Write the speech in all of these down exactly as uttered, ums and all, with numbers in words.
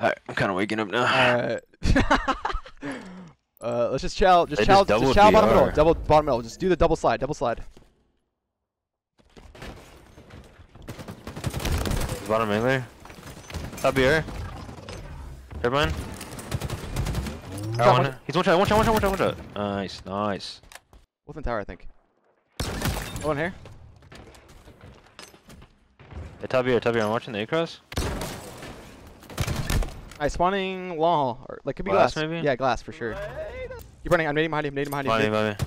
Alright, I'm kind of waking up now. Alright. uh, let's just chow, just chow, just, just chow bottom middle, double bottom middle. Just do the double slide, double slide. Bottom angler. Up here. Nevermind. Alright, one, one. He's one shot, one shot, one shot, one shot, one shot. Nice, nice. Wolfen Tower, I think. Oh, in here. Hey, top here, top here. I'm watching the A-cross. Alright, spawning long haul. Or, like, could be glass. glass. Maybe? Yeah, glass for sure. Keep running. I'm nading behind him. Nading behind him. Behind him, behind him.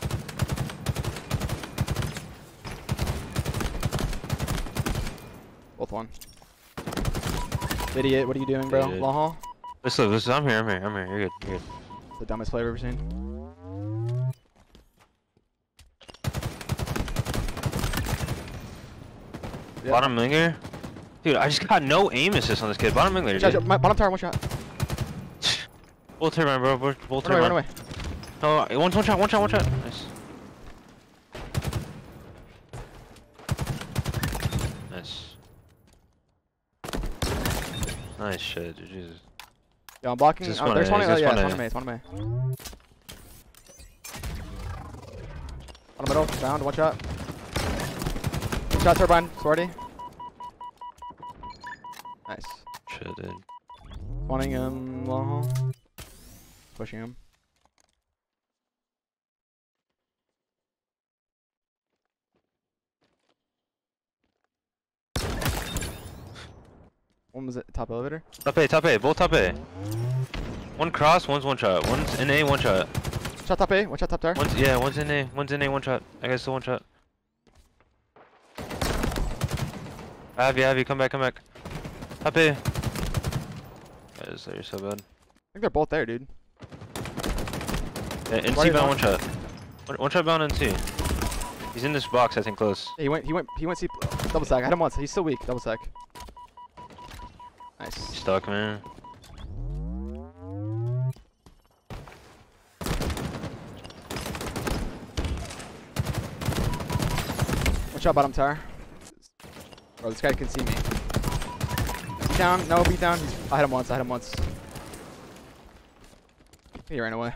Both one. Idiot, what are you doing, bro? Long haul? Listen, listen, I'm here, I'm here, I'm here. You're good, you're good. The dumbest play I've ever seen. Yep. Bottom linger? Dude, I just got no aim assist on this kid. Bottom linger, dude. My bottom tower, one shot. We'll turn around, bro. We'll turn around. Run away, run away. Oh, one, one shot, one shot, one shot. Nice. Nice shit, dude, Jesus. Yeah, I'm blocking. There's one to me, it's one to me. On the middle, bound, one shot. One shot, turbine, Sparty. Nice. Shit, dude. Spawning him, long haul. Pushing him. One was at top elevator. Top A, top A, both top A. One cross, one's one shot. One's in A, one shot. Shot top A, one shot top tower. One's, yeah, one's in A, one's in A, one shot. I guess the one shot. I have you, I have you, come back, come back. Top A. That is, you're so bad. I think they're both there, dude. Yeah, N C bound one shot. One, one shot bound N C. He's in this box, I think, close. Yeah, he went, he went, he went C. Double stack, I had him once. He's still weak, double stack. Nice. Stuck, man. Watch out, bottom tower. Bro, this guy can see me. Beat down. No, beat down. I hit him once. I hit him once. He ran away.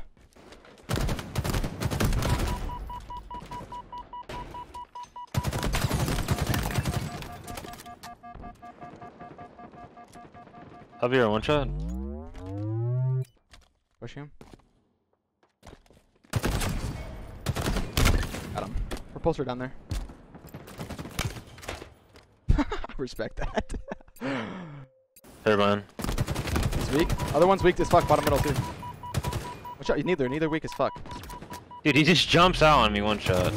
I'll be here, one shot. Push him. Got him. Repulsor down there. Respect that. Turbine. He's weak. Other one's weak as fuck, bottom middle too. Watch out, neither, neither weak as fuck. Dude, he just jumps out on me one shot.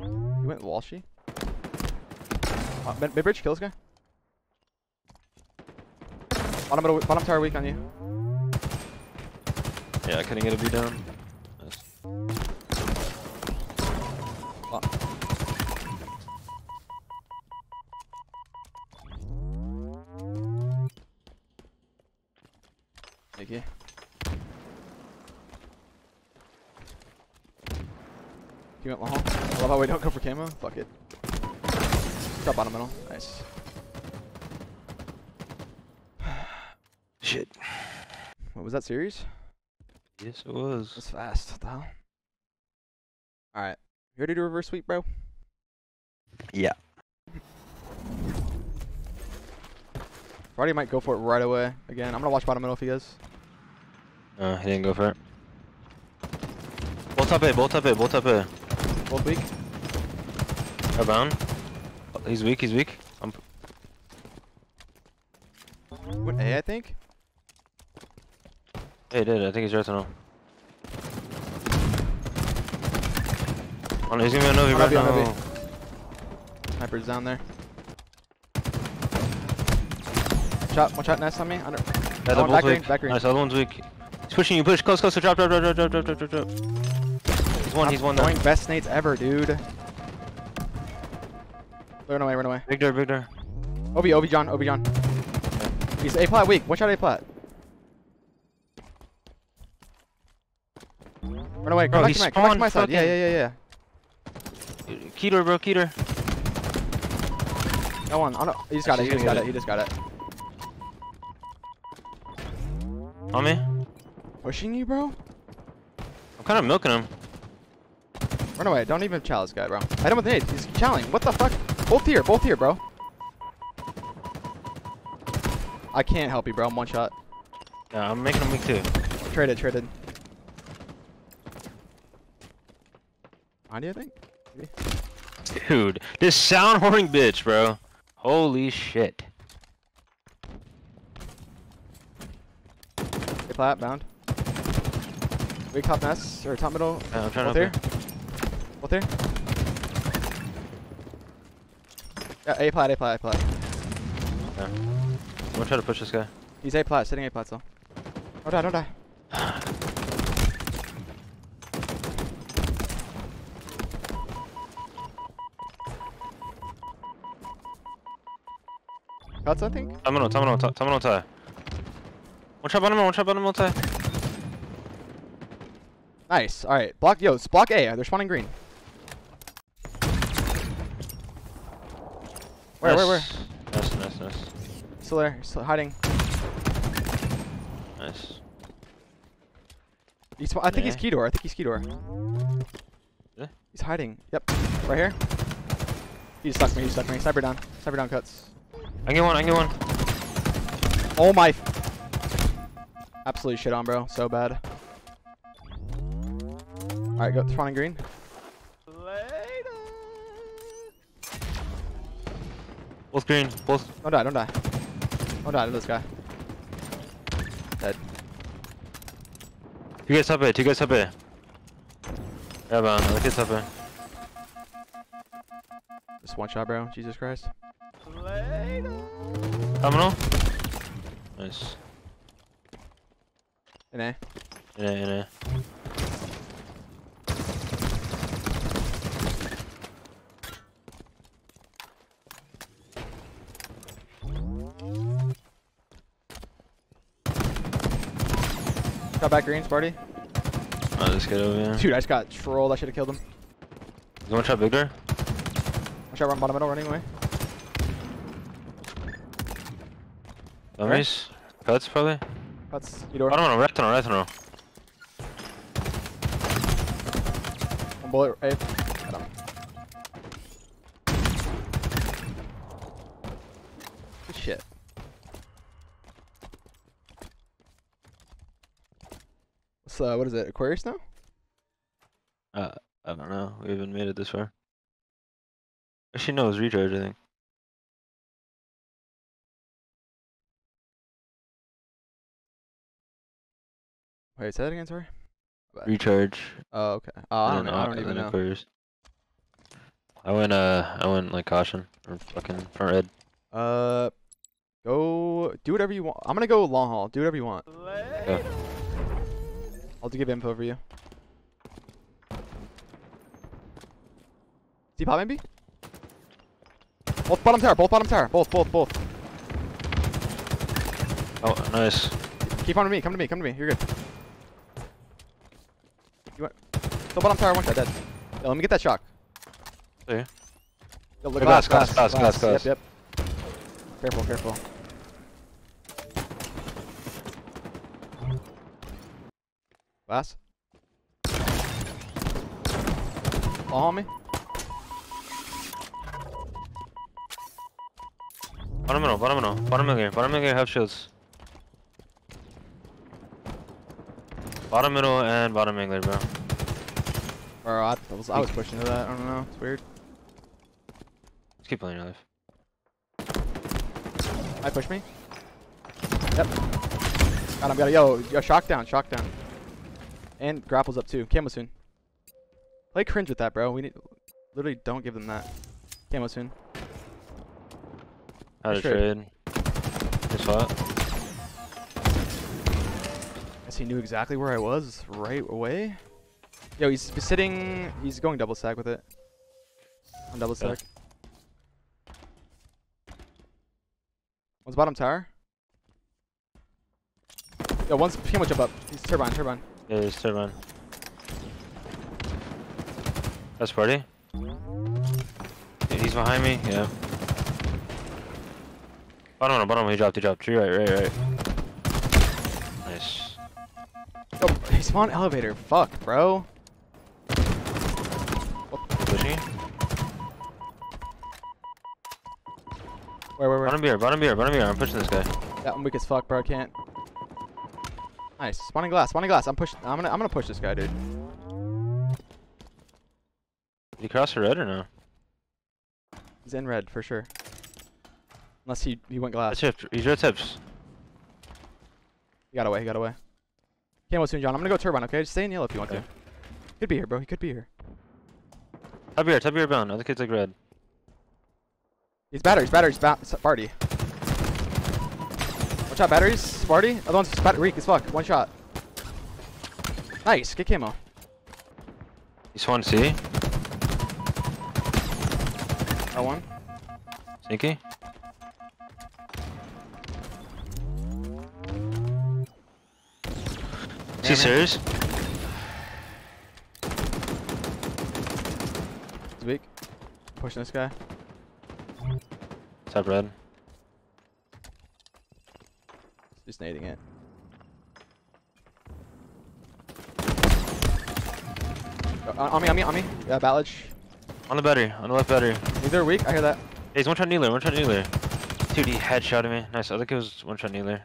You went Walshy? Uh, mid, mid bridge, kill this guy. Bottom, middle, bottom tower weak on you. Yeah, I couldn't get a B down. Nice. Oh. Okay. He went long. I love how we don't go for camo. Fuck it. Drop bottom middle. Nice. Shit. What was that series? Yes, it was. That's fast. What the hell? Alright. You ready to reverse sweep, bro? Yeah. Sparty might go for it right away. Again, I'm gonna watch bottom middle if he does. Uh, he didn't go for it. Both up A, both up A, both up A. Both weak. They're bound. He's weak, he's weak. I'm what A I think? Hey, he did, I think he's right to know. Oh no, he's gonna be on Novi right now. Sniper's down there. Shot, one shot nice on me. Under yeah, oh, back green, back green. Nice, other one's weak. He's pushing you, push, close, close, so drop, drop, drop, drop, drop, drop, drop, drop. He's one, I'm he's one though. I'm throwing best nades ever, dude. Run away, run away. Big door, big door. Obi, Obi John, Obi John. He's A plat weak. One shot A plat. Run away, come back to my side. Yeah, yeah, yeah, yeah. Keter, bro, Keter. That one. I don't. He just got it. He just got it. He just got it. On me. Pushing you, bro. I'm kind of milking him. Run away. Don't even challenge this guy, bro. Hit him with nades. He's challenging. What the fuck? Both here. Both here, bro. I can't help you, bro. I'm one shot. Yeah, I'm making him weak too. Traded. Traded. Behind you, I think. Maybe. Dude, this sound whoring bitch, bro. Holy shit. Hey, plat, bound. Big top nest, or top middle. Yeah, I'm trying both to here. Both here. Yeah, A plat, A plat, A plat. Okay. I'm gonna try to push this guy. He's A plat, sitting A plat still. Don't die, don't die. Cuts, I think. I'm on, I'm on, I'm on, tie. One shot bottom, one shot bottom, one tie. Nice. All right, block. Yo, it's block A. They're spawning green. Where, nice. where, where? Nice, nice, nice. Still there. Still hiding. Nice. He's, I think yeah. he's key door. I think he's key door. Yeah. He's hiding. Yep. Right here. He just stuck me. He just stuck me. Sniper down. Sniper down. Cuts. I get one, I get one. Oh my. Absolutely shit on, bro. So bad. Alright, go spawn in green. Later. Both green, both. Don't die, don't die. Don't die to this guy. Dead. Two guys up A, two guys up A. Yeah, man, two guys up A. Just one shot, bro. Jesus Christ. Terminal. Nice. In A. In A, in A. Got back green, Sparty. Oh, this kid over here. Dude, I just got trolled. I should have killed him. You want to try big door? Watch out, run bottom middle, running away. Dummies? Right. Cuts, probably? Cuts, you door. I don't know, right tunnel, right tunnel. One bullet, right. Got him. Good shit. So, what is it, Aquarius now? Uh, I don't know. We haven't made it this far. Actually, no, it was recharge, I think. Wait, say that again, sorry? Recharge. Oh, okay. Oh, I don't know. I don't even know. I went, uh, I went like caution or fucking front red. Uh, go do whatever you want. I'm gonna go long haul. Do whatever you want. Go. I'll give info for you. See pop maybe? Both bottom tower. Both bottom tower. Both, both, both. Oh, nice. Keep on to me. Come to me. Come to me. You're good. You want? So bottom tower, one shot, dead. Yo, let me get that shock. There. Yo, look, glass, glass, glass, glass, glass, glass. Yep, yep. Careful, careful. Glass. All on me. Bottom middle, bottom middle, bottom middle here, bottom middle here, have shields. Bottom middle and bottom angler, bro. Bro, I was, I was pushing to that. I don't know. It's weird. Just keep playing your life. I push me. Yep. Got him. Got him. Yo, yo, shock down, shock down. And grapples up too. Camo soon. Play cringe with that, bro. We need. Literally, don't give them that. Camo soon. Out of trade. Just what? He knew exactly where I was right away. Yo, he's sitting. He's going double stack with it. On double stack. Yeah. One's bottom tower. Yo, one's camo jump up. He's turbine, turbine. Yeah, he's turbine. That's Sparty. Yeah, he's behind me. Yeah. Bottom on bottom, he dropped, he dropped. Tree right, right, right. Nice. Oh, he spawned elevator. Fuck, bro. Pushing. Where, where, where? Bottom beer, bottom beer, bottom beer. I'm pushing this guy. That one weak as fuck, bro. I can't. Nice. Spawning glass, spawning glass. I'm pushing. I'm gonna, I'm gonna push this guy, dude. Did he cross the red or no? He's in red for sure. Unless he he went glass. That's He's your tips. He got away. He got away. Can't wait soon, John. I'm gonna go turbine. Okay, just stay in yellow if you want okay. to. He could be here, bro. He could be here. Top here. Top here. Bound. Other kid's like red. He's batteries. Batteries. Ba Sparty. One shot batteries. Sparty. Other one's Sparty as fuck. One shot. Nice. Get camo. He's one C. That one. Sneaky. Is he serious? He's weak. Pushing this guy. What's up, red? Just nading it. Oh, on me, on me, on me. Yeah, batledge. On the battery, on the left battery. Either weak, I hear that. Hey, he's one shot kneeler, one shot kneeler. Dude, he headshotted me. Nice, I think it was one shot kneeler.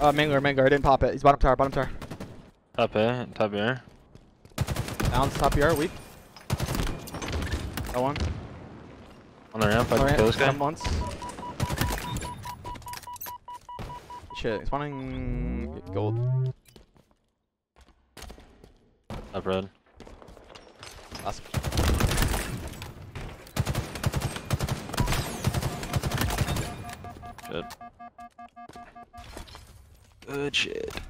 Uh, Mangler, Mangler, I didn't pop it. He's bottom tower, bottom tower. Top A, top E R. Bounce, top E R, weak. That one. On the ramp, I can kill this guy. Once. Shit, he's spawning gold. Top red. Last. Good. Good shit.